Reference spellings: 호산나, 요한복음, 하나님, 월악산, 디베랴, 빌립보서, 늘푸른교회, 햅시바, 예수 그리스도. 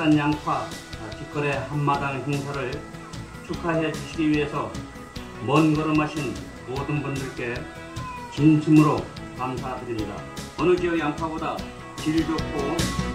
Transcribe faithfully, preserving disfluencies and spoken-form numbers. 월악산 양파 뒷거래 한마당 행사를 축하해 주시기 위해서 먼 걸음하신 모든 분들께 진심으로 감사드립니다. 어느 지역 양파보다 질 좋고